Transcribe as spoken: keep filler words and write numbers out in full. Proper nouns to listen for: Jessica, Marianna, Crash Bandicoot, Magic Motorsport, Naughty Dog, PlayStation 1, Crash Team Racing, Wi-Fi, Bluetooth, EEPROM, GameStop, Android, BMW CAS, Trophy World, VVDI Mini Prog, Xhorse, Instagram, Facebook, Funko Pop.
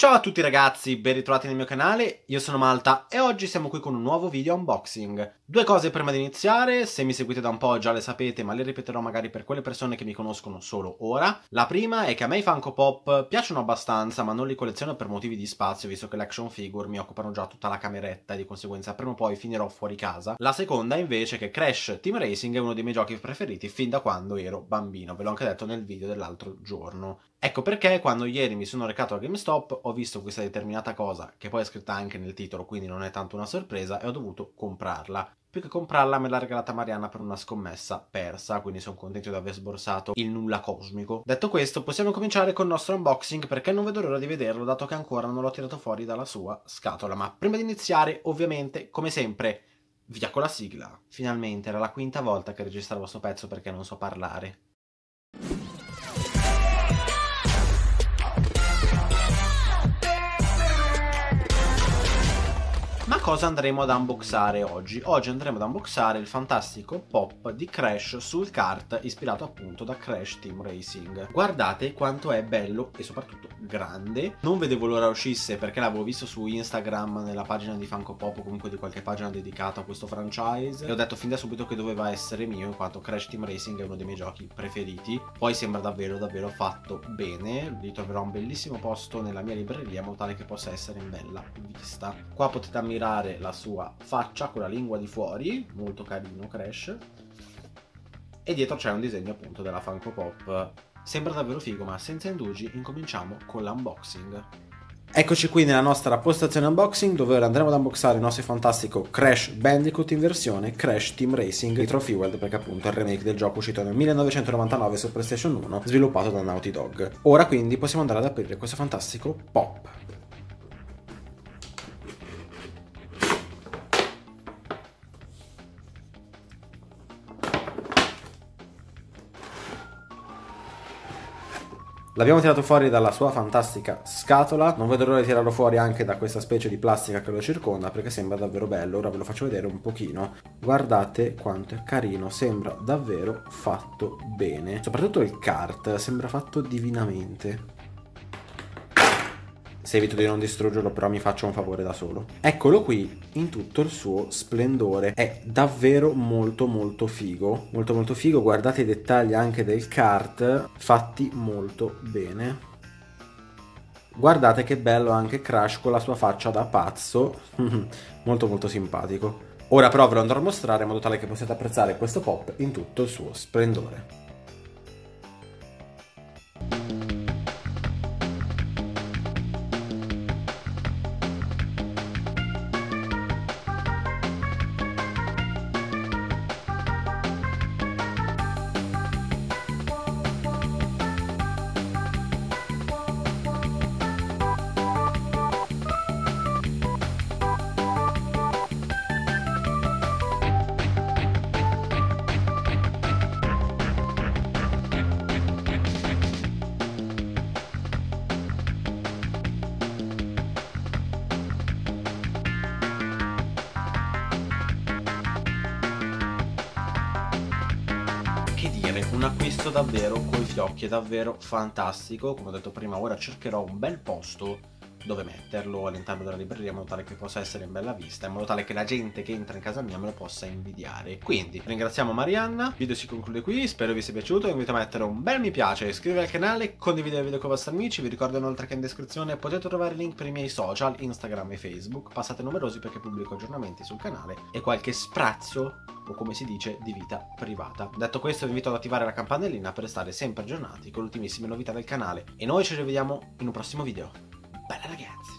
Ciao a tutti ragazzi, ben ritrovati nel mio canale, io sono Malta e oggi siamo qui con un nuovo video unboxing. Due cose prima di iniziare, se mi seguite da un po' già le sapete, ma le ripeterò magari per quelle persone che mi conoscono solo ora. La prima è che a me i Funko Pop piacciono abbastanza, ma non li colleziono per motivi di spazio, visto che le action figure mi occupano già tutta la cameretta e di conseguenza prima o poi finirò fuori casa. La seconda invece è che Crash Team Racing è uno dei miei giochi preferiti fin da quando ero bambino, ve l'ho anche detto nel video dell'altro giorno. Ecco perché quando ieri mi sono recato a GameStop ho visto questa determinata cosa, che poi è scritta anche nel titolo, quindi non è tanto una sorpresa, e ho dovuto comprarla. Più che comprarla me l'ha regalata Marianna per una scommessa persa, quindi sono contento di aver sborsato il nulla cosmico. Detto questo, possiamo cominciare col nostro unboxing perché non vedo l'ora di vederlo, dato che ancora non l'ho tirato fuori dalla sua scatola. Ma prima di iniziare, ovviamente, come sempre, via con la sigla. Finalmente, era la quinta volta che registravo questo pezzo perché non so parlare. Cosa andremo ad unboxare oggi? Oggi andremo ad unboxare il fantastico pop di Crash sul kart, ispirato appunto da Crash Team Racing. Guardate quanto è bello e soprattutto grande. Non vedevo l'ora uscisse perché l'avevo visto su Instagram nella pagina di Funko Pop o comunque di qualche pagina dedicata a questo franchise e ho detto fin da subito che doveva essere mio, in quanto Crash Team Racing è uno dei miei giochi preferiti. Poi sembra davvero davvero fatto bene, li troverò un bellissimo posto nella mia libreria in modo tale che possa essere in bella vista. Qua potete ammirare la sua faccia con la lingua di fuori, molto carino Crash, e dietro c'è un disegno appunto della Funko Pop. Sembra davvero figo, ma senza indugi incominciamo con l'unboxing. Eccoci qui nella nostra postazione unboxing dove andremo ad unboxare il nostro fantastico Crash Bandicoot in versione Crash Team Racing di Trophy World, perché appunto è il remake del gioco uscito nel millenovecentonovantanove su PlayStation uno sviluppato da Naughty Dog. Ora quindi possiamo andare ad aprire questo fantastico pop. L'abbiamo tirato fuori dalla sua fantastica scatola, non vedo l'ora di tirarlo fuori anche da questa specie di plastica che lo circonda perché sembra davvero bello, ora ve lo faccio vedere un pochino. Guardate quanto è carino, sembra davvero fatto bene, soprattutto il kart, sembra fatto divinamente. Se evito di non distruggerlo però mi faccio un favore da solo. Eccolo qui in tutto il suo splendore, è davvero molto molto figo, molto molto figo, guardate i dettagli anche del kart, fatti molto bene. Guardate che bello anche Crash con la sua faccia da pazzo, molto molto simpatico. Ora però ve lo andrò a mostrare in modo tale che possiate apprezzare questo pop in tutto il suo splendore. Un acquisto davvero coi fiocchi, è davvero fantastico, come ho detto prima ora cercherò un bel posto dove metterlo all'interno della libreria in modo tale che possa essere in bella vista, in modo tale che la gente che entra in casa mia me lo possa invidiare. Quindi ringraziamo Marianna, il video si conclude qui, spero vi sia piaciuto, vi invito a mettere un bel mi piace, iscrivervi al canale, condividere il video con i vostri amici, vi ricordo inoltre che in descrizione potete trovare i link per i miei social, Instagram e Facebook, passate numerosi perché pubblico aggiornamenti sul canale e qualche sprazzo o come si dice di vita privata. Detto questo vi invito ad attivare la campanellina per restare sempre aggiornati con le ultimissime novità del canale e noi ci rivediamo in un prossimo video. Bella ragazzi!